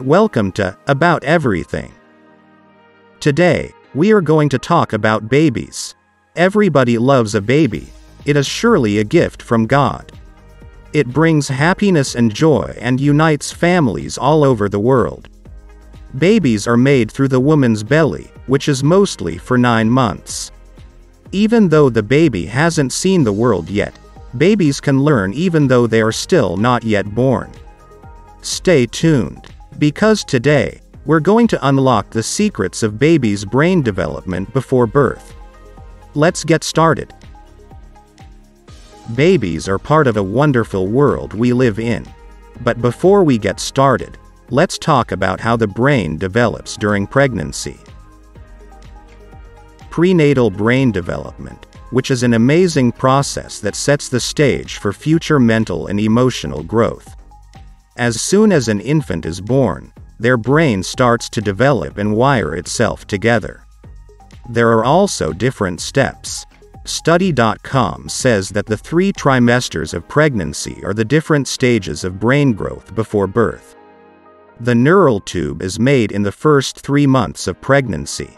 Welcome to About Everything. Today, we are going to talk about babies. Everybody loves a baby. It is surely a gift from God. It brings happiness and joy and unites families all over the world. Babies are made through the woman's belly, which is mostly for 9 months. Even though the baby hasn't seen the world yet, babies can learn even though they are still not yet born. Stay tuned, because today, we're going to unlock the secrets of babies' brain development before birth. Let's get started. Babies are part of a wonderful world we live in. But before we get started, let's talk about how the brain develops during pregnancy. Prenatal brain development, which is an amazing process that sets the stage for future mental and emotional growth. As soon as an infant is born, their brain starts to develop and wire itself together. There are also different steps. Study.com says that the 3 trimesters of pregnancy are the different stages of brain growth before birth. The neural tube is made in the first 3 months of pregnancy.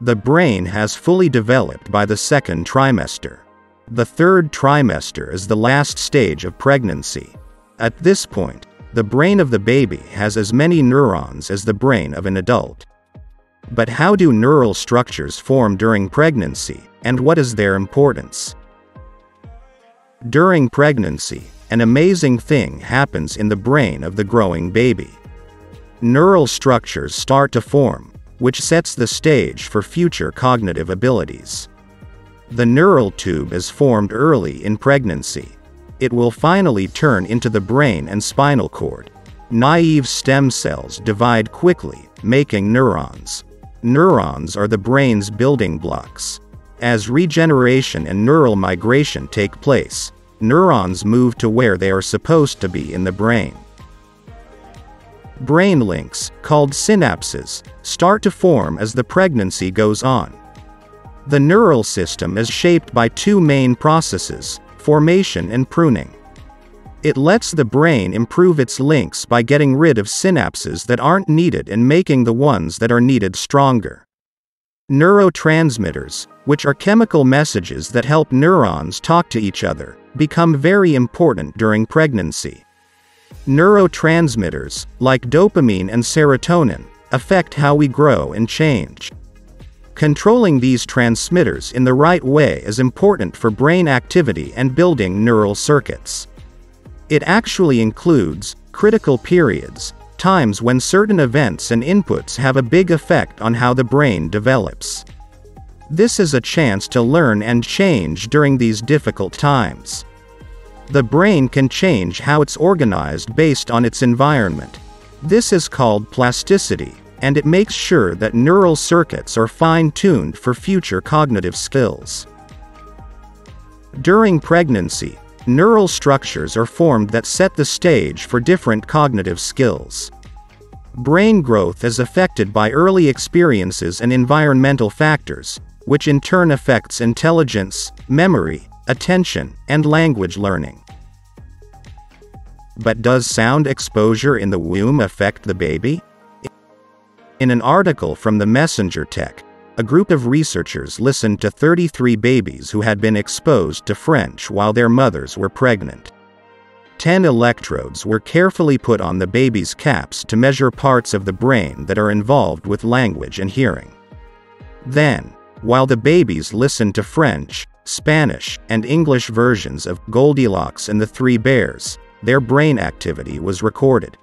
The brain has fully developed by the second trimester. The third trimester is the last stage of pregnancy. At this point, the brain of the baby has as many neurons as the brain of an adult. But how do neural structures form during pregnancy, and what is their importance? During pregnancy, an amazing thing happens in the brain of the growing baby. Neural structures start to form, which sets the stage for future cognitive abilities. The neural tube is formed early in pregnancy. It will finally turn into the brain and spinal cord. Naive stem cells divide quickly, making neurons. Neurons are the brain's building blocks. As regeneration and neural migration take place, neurons move to where they are supposed to be in the brain. Brain links, called synapses, start to form as the pregnancy goes on. The neural system is shaped by 2 main processes: formation and pruning. It lets the brain improve its links by getting rid of synapses that aren't needed and making the ones that are needed stronger. Neurotransmitters, which are chemical messages that help neurons talk to each other, become very important during pregnancy. Neurotransmitters, like dopamine and serotonin, affect how we grow and change. Controlling these transmitters in the right way is important for brain activity and building neural circuits. It actually includes critical periods, times when certain events and inputs have a big effect on how the brain develops. This is a chance to learn and change during these difficult times. The brain can change how it's organized based on its environment. This is called plasticity, and it makes sure that neural circuits are fine-tuned for future cognitive skills. During pregnancy, neural structures are formed that set the stage for different cognitive skills. Brain growth is affected by early experiences and environmental factors, which in turn affects intelligence, memory, attention, and language learning. But does sound exposure in the womb affect the baby? In an article from the Messenger Tech, a group of researchers listened to 33 babies who had been exposed to French while their mothers were pregnant. 10 electrodes were carefully put on the baby's caps to measure parts of the brain that are involved with language and hearing. Then, while the babies listened to French, Spanish, and English versions of Goldilocks and the Three Bears, their brain activity was recorded.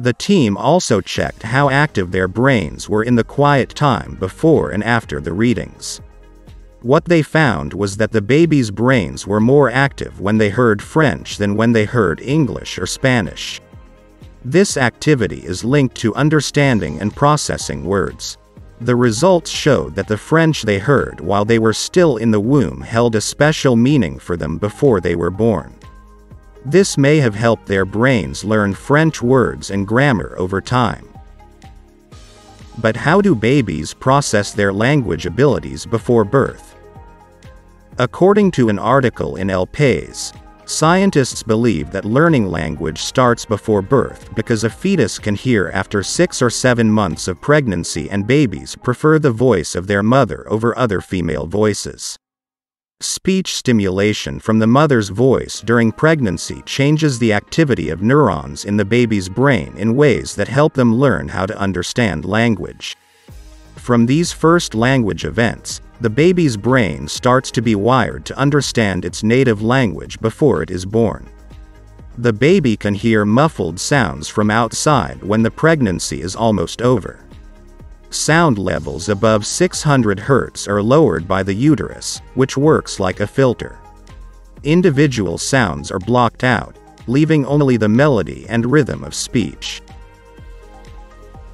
The team also checked how active their brains were in the quiet time before and after the readings. What they found was that the babies' brains were more active when they heard French than when they heard English or Spanish. This activity is linked to understanding and processing words. The results showed that the French they heard while they were still in the womb held a special meaning for them before they were born. This may have helped their brains learn French words and grammar over time. But how do babies process their language abilities before birth? According to an article in El País, Scientists believe that learning language starts before birth because a fetus can hear after 6 or 7 months of pregnancy, and babies prefer the voice of their mother over other female voices. Speech stimulation from the mother's voice during pregnancy changes the activity of neurons in the baby's brain in ways that help them learn how to understand language. From these first language events, the baby's brain starts to be wired to understand its native language before it is born. The baby can hear muffled sounds from outside when the pregnancy is almost over. Sound levels above 600 Hz are lowered by the uterus, which works like a filter. Individual sounds are blocked out, leaving only the melody and rhythm of speech.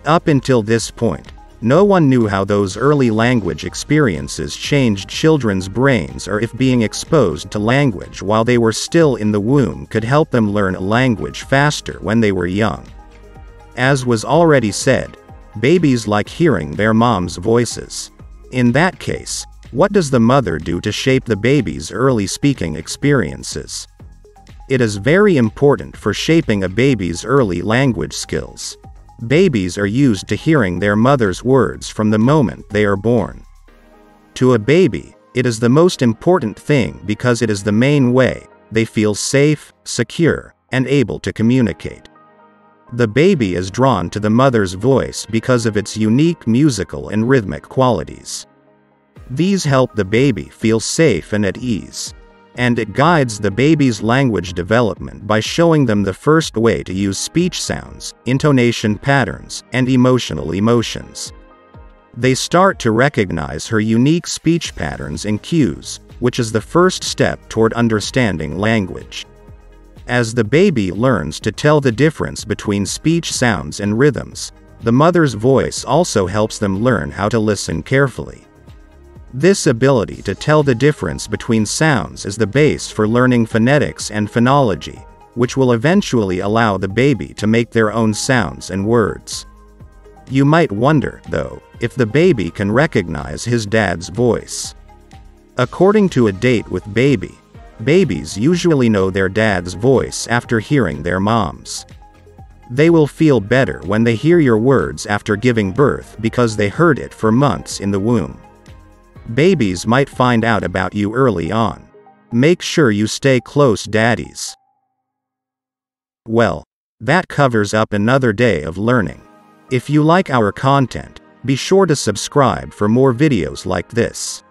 Up until this point, no one knew how those early language experiences changed children's brains, or if being exposed to language while they were still in the womb could help them learn a language faster when they were young. As was already said, babies like hearing their mom's voices. In that case, what does the mother do to shape the baby's early speaking experiences? It is very important for shaping a baby's early language skills. Babies are used to hearing their mother's words from the moment they are born. To a baby, it is the most important thing because it is the main way they feel safe, secure, and able to communicate. The baby is drawn to the mother's voice because of its unique musical and rhythmic qualities. These help the baby feel safe and at ease. And it guides the baby's language development by showing them the first way to use speech sounds, intonation patterns, and emotional emotions. They start to recognize her unique speech patterns and cues, which is the first step toward understanding language. As the baby learns to tell the difference between speech sounds and rhythms, the mother's voice also helps them learn how to listen carefully. This ability to tell the difference between sounds is the base for learning phonetics and phonology, which will eventually allow the baby to make their own sounds and words. You might wonder, though, if the baby can recognize his dad's voice. According to A Date with Baby, babies usually know their dad's voice after hearing their mom's. They will feel better when they hear your words after giving birth because they heard it for months in the womb. Babies might find out about you early on. Make sure you stay close, daddies. Well, that covers up another day of learning. If you like our content, be sure to subscribe for more videos like this.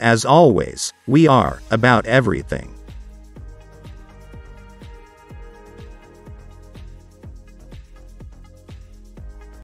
As always, we are about everything.